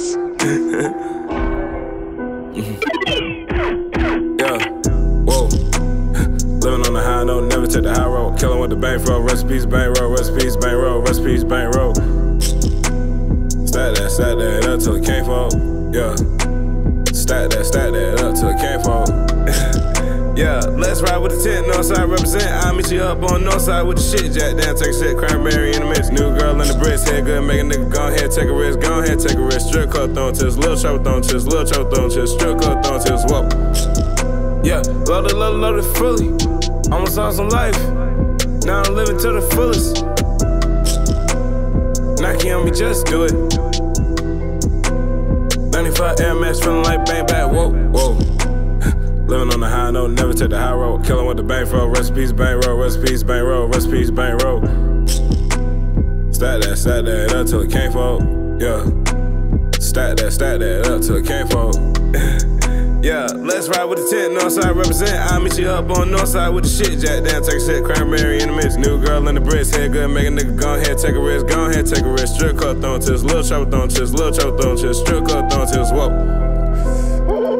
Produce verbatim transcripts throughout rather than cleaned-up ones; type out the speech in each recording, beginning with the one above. ass. Yeah, whoa. Living on the high note, never took the high road. Killing with the bankroll, recipes, bankroll, recipes, bankroll, recipes, bankroll. Stack that, stack that up till it can't fold. Yeah. Stack that, stack that up till it can't fold. Yeah, let's ride with the tent, Northside represent. I'll meet you up on Northside with the shit. Jack down, take a shit, cranberry in the mix. New girl in the bricks, head good, make a nigga go ahead, take a risk, go ahead, take a risk. Strip club thrown to his little chopper thrown to his little chopper thrown to his strip club thrown to his whoop. Yeah, loaded, loaded, loaded fully. Almost lost some life. Now I'm living to the fullest. Nike on me, just do it. ninety-five Air Max, feeling like bang, back, whoa, whoa. Living on the high note, never took the high road. Killing with the bankroll, recipes, bankroll, recipes, bankroll, recipes, bankroll. Stack that, stack that up till it can't fold. Yeah. Stack that, stack that up till it can't fold. Yeah, let's ride with the tent, Northside represent. I'll meet you up on Northside with the shit. Jack down, take a shit, cranberry in the mix. New girl in the bricks, head good, make a nigga go ahead, take a risk, go ahead, take a risk. Strip club thrown to his little chopper thrown to his little chopper thrown to his strip club thrown to his whoop.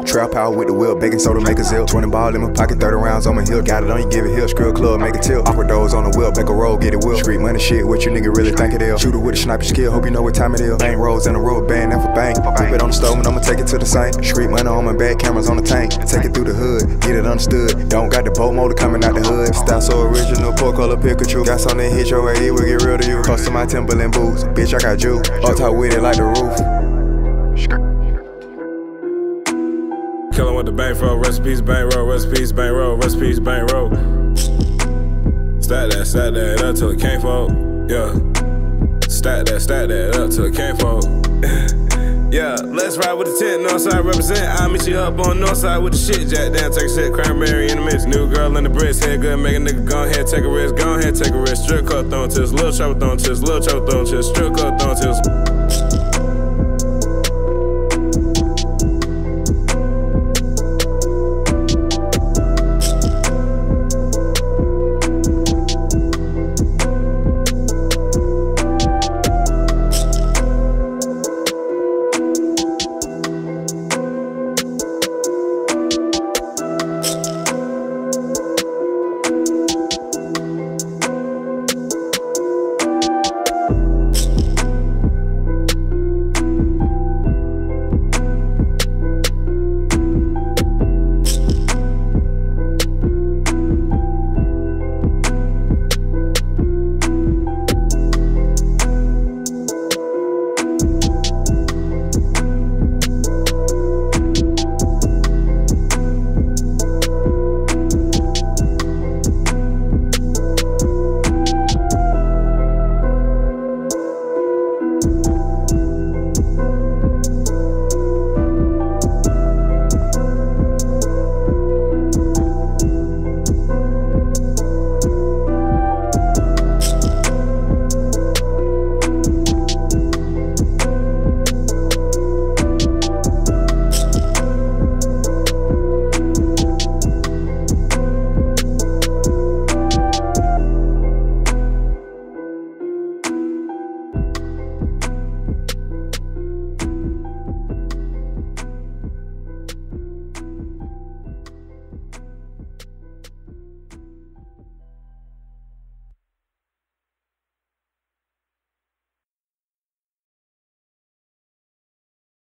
Trap out with the wheel, baking soda, make a zip. twenty ball in my pocket, thirty rounds on my hip. Got it on you, give it here. Skrill club, make a tilt. Awkward doors on the wheel, back a roll, get it will. Street money shit, what you nigga really think it is. Shooter with a sniper skill, hope you know what time it is. Bang rolls in a road band, and for bang. Flip it on the stove and I'ma take it to the sink. Street money on my back, cameras on the tank. Take it through the hood, get it understood. Don't got the boat motor coming out the hood. Style so original, pork color Pikachu. Got something hit your A E, we'll get real to you. Custom my Timberland boots, bitch, I got juice. Up top with it like the roof. Killing with the bankroll, recipes, bankroll, recipes, bankroll, recipes, bankroll. Stack that, stack that up till it can't fold. Yeah. Stack that, stack that up till it can't fold. Yeah, let's ride with the tent, Northside represent. I'll meet you up on Northside with the shit. Jack down, take a shit, cranberry in the mix. New girl in the bricks, head good, make a nigga go ahead, take a risk, go ahead, take a risk. Strip club thrown to his little chopper thrown to his little chopper thrown to his strip club thrown to his.